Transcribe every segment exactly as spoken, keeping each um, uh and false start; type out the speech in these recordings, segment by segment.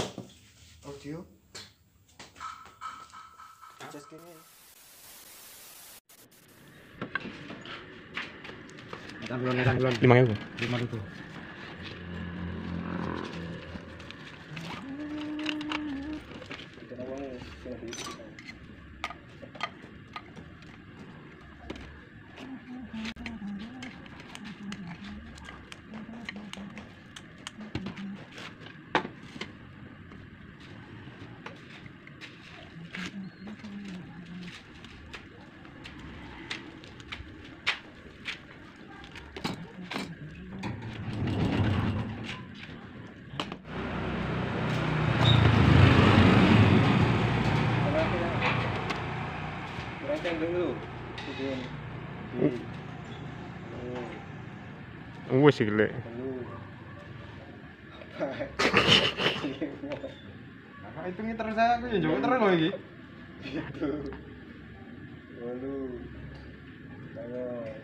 audio. I just came in. Ada belum, ada belum. Lima ribu. Lima ribu. Wes sih gile. Apa itu ngitung terus aku ya njok terus lho iki. Walu. Saya.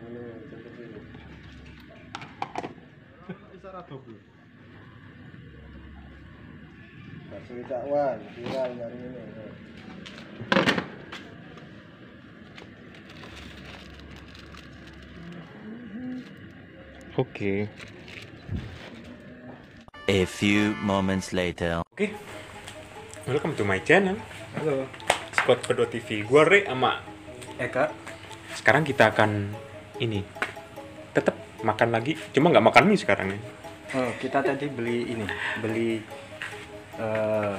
Walu cepet iki. Bisa ra dobu. Kasih dakwan, viral nyari ini. Oke. Okay. A few moments later. Oke. Okay. Welcome to my channel. Halo. Squad Pedot T V. Gua Re sama Eka. Sekarang kita akan ini. Tetap makan lagi. Cuma nggak makan mie sekarang ya. Oh, kita tadi beli ini, beli uh,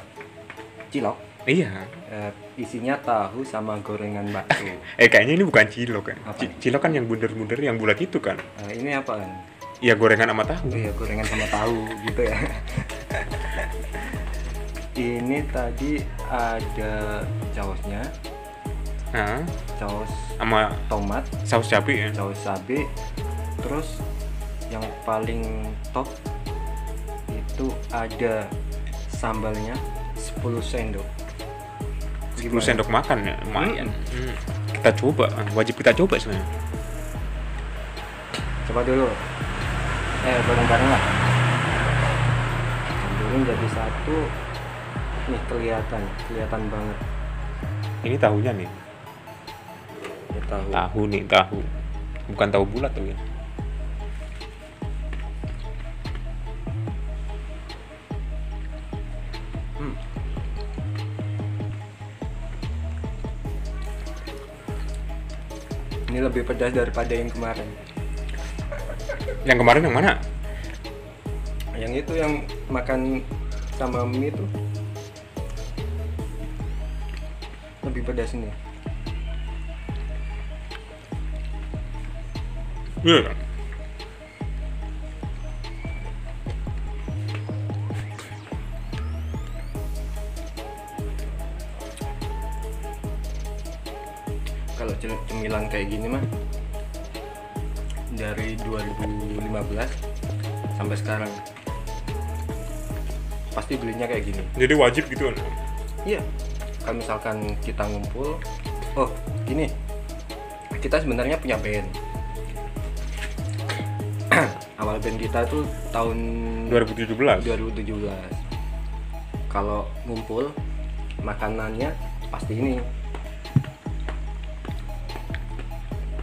cilok. Iya. Uh, isinya tahu sama gorengan bakso. eh kayaknya ini bukan cilok kan? Cilok kan yang bundar-bundar yang bulat itu kan? Uh, ini apa kan? Iya gorengan sama tahu. Iya gorengan sama tahu gitu ya. Ini tadi ada sausnya. Nah, saus sama tomat. Saus cabai ya? Saus cabai. Terus yang paling top itu ada sambalnya sepuluh sendok. sepuluh sendok makan ya, lumayan. Hmm. Kita coba, wajib kita coba sebenarnya. Coba dulu. Eh, bareng-bareng lah. Campurin jadi satu. Nih kelihatan, kelihatan banget. Ini tahunya nih. Ya, tahu. Tahu nih, tahu. Bukan tahu bulat tuh ya. Ini lebih pedas daripada yang kemarin. Yang kemarin yang mana? Yang itu yang makan sama mie itu lebih pedas ini. Iya. Hmm. Kalau cemilan kayak gini mah dari dua ribu lima belas sampai sekarang pasti belinya kayak gini. Jadi wajib gitu kan? Iya. Kalau misalkan kita ngumpul, oh gini, kita sebenarnya punya band. Awal band kita tuh tahun dua ribu tujuh belas. dua ribu tujuh belas. Kalau ngumpul makanannya pasti ini.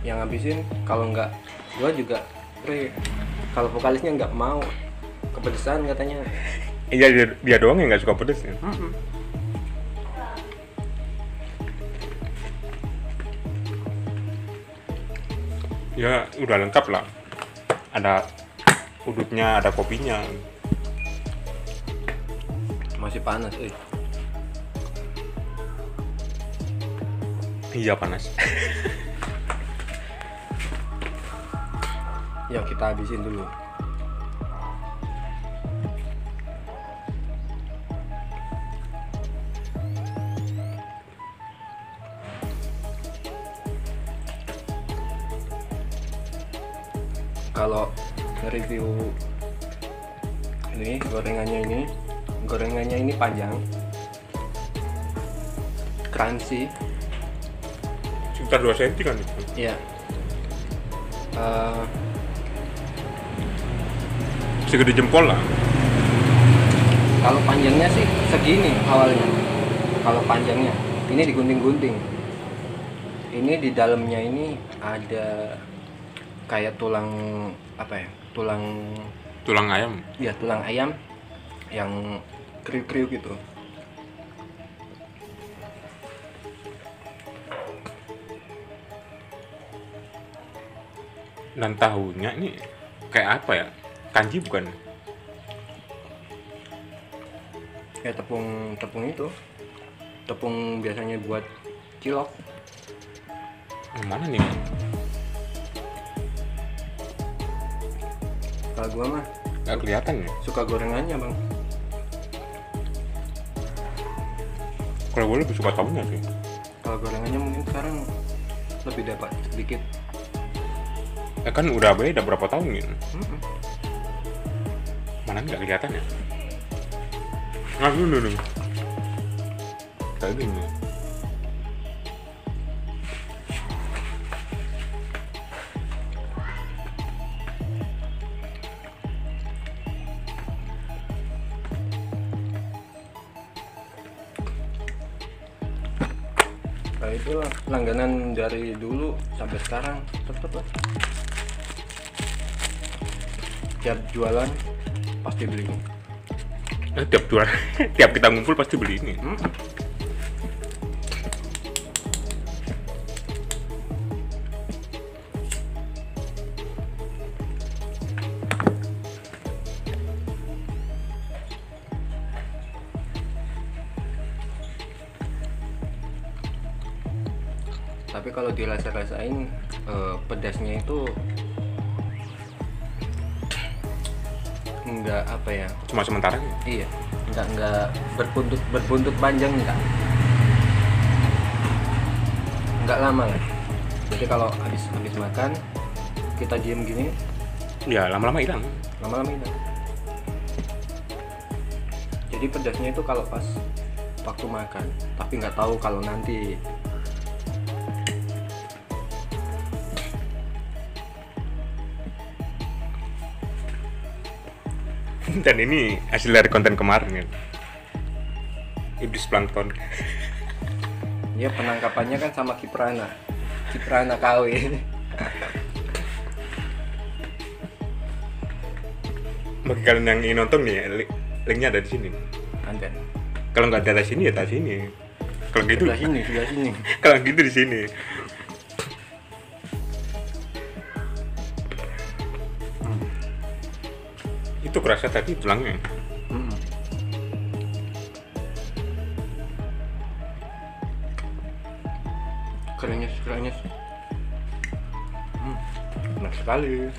Yang ngabisin kalau nggak gua juga Re, kalau vokalisnya nggak mau kepedesan katanya. Iya dia, dia doang yang nggak suka pedes ya. Mm-hmm. Ya udah lengkap lah, ada udutnya, ada kopinya, masih panas. Eh iya panas. Ya kita habisin dulu. Kalau review ini gorengannya ini gorengannya ini panjang, crunchy, sekitar dua sentimeter kan itu? Iya. Uh, segede jempol lah. Kalau panjangnya sih segini awalnya. Kalau panjangnya ini digunting-gunting. Ini di dalamnya ini ada kayak tulang apa ya? Tulang tulang ayam. Iya, tulang ayam yang kriuk-kriuk gitu. Dan tahunya ini kayak apa ya? Kanji bukan? Kayak tepung, tepung itu, tepung biasanya buat cilok. Gimana nih? Kalau gua mah nggak kelihatan ya? Suka gorengannya bang. Kalau gua lebih suka tahunya sih. Kalau gorengannya mungkin sekarang lebih dapat sedikit. Ya kan udah beda berapa tahun gitu. Mm-hmm. Mana nggak kelihatan ya? Nggak dulu dulu. Kayak gini. Nah itulah langganan dari dulu sampai sekarang tetep lah. Tiap jualan pasti beli ini. Eh, tiap jualan, tiap kita ngumpul pasti beli ini. Hmm? Tapi kalau dirasa-rasain eh, pedasnya itu enggak apa ya, cuma sementara. Iya, enggak enggak berbuntut berbuntut panjang, enggak enggak lama lah. Jadi kalau habis habis makan kita diem gini ya, lama-lama hilang lama-lama hilang. Jadi pedasnya itu kalau pas waktu makan, tapi nggak tahu kalau nanti. Dan ini hasil dari konten kemarin, iblis plankton. Ya penangkapannya kan sama Kiprana, Kiprana K W. Bagi kalian yang ingin nonton nih, link linknya ada di sini. Ada. Kalau nggak ada di sini ya di sini. Kalau gitu di sini, di sini. Kalau gitu di sini. Itu kerasa tadi tulangnya. Hmm. Kerenyes, kerenyes. Hmm. Enak sekali.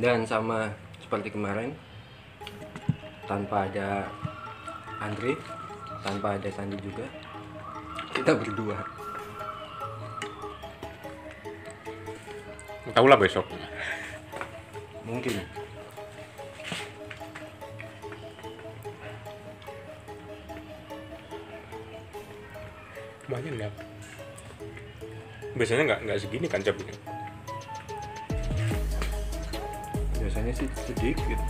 Dan sama seperti kemarin, tanpa ada Andre, tanpa ada Sandi juga, kita berdua. Tahulah besok. Mungkin. Banyak nggak? Biasanya nggak nggak segini kan cabutnya. Biasanya sih sedikit.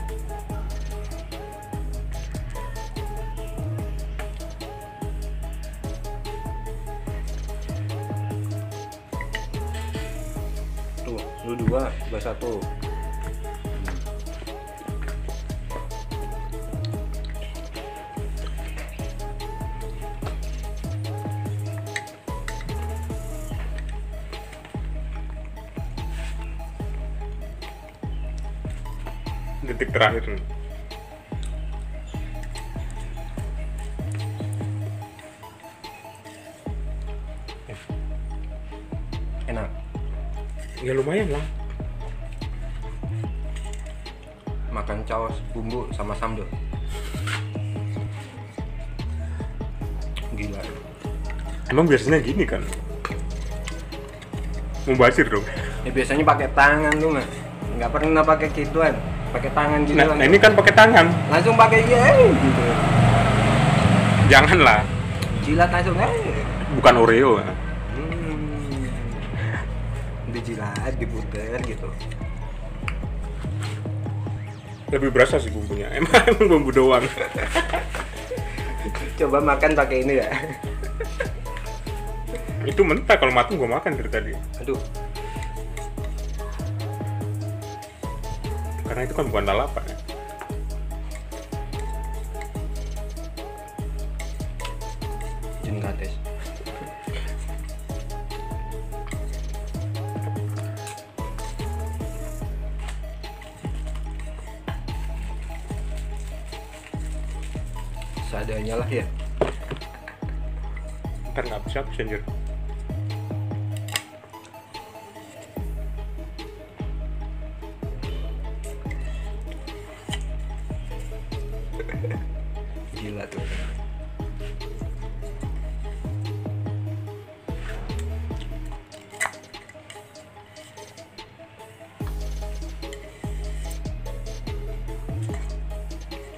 Tuh, lu dua, gua satu. Detik terakhir nih. enak, ya lumayan lah. Makan caos bumbu sama sambal, gila. Emang biasanya gini kan? Mubasir dong. Ya biasanya pakai tangan tuh mas, nggak pernah pakai gituan, pakai tangan gitu. Nah, nah ini kan pakai tangan. Langsung pakai gini. Gitu. Janganlah. Jilat langsung aja. Bukan Oreo. Kan? Hmm. Dijilat, diputer gitu. Lebih berasa sih bumbunya, emang, emang bumbu doang. Coba makan pakai ini ya. Itu mentah, kalau matang gue makan dari tadi. Aduh. Karena itu kan bukan lalapan ya. Jengkates. Seadanya lah ya. Ntar nggak bisa senjir. Gila tuh.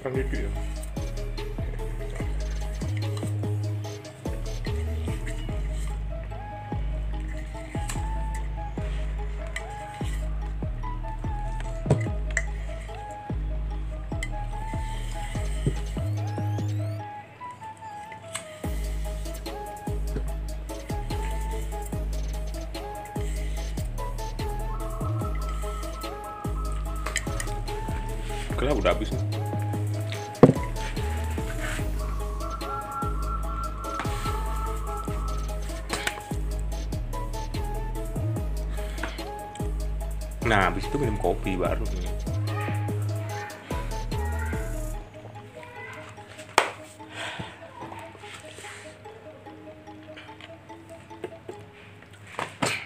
Kurang gitu ya. Lah udah habis nih. Nah, habis itu minum kopi baru nih.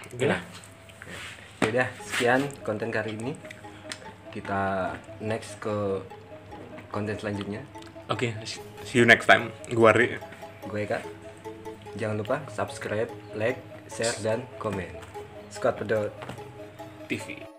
Oke lah. Yaudah, sekian konten kali ini. Kita next ke konten selanjutnya. Oke, okay, see you next time. Gue Ari. Gue Eka. Jangan lupa subscribe, like, share, dan komen. Squad Pedot T V.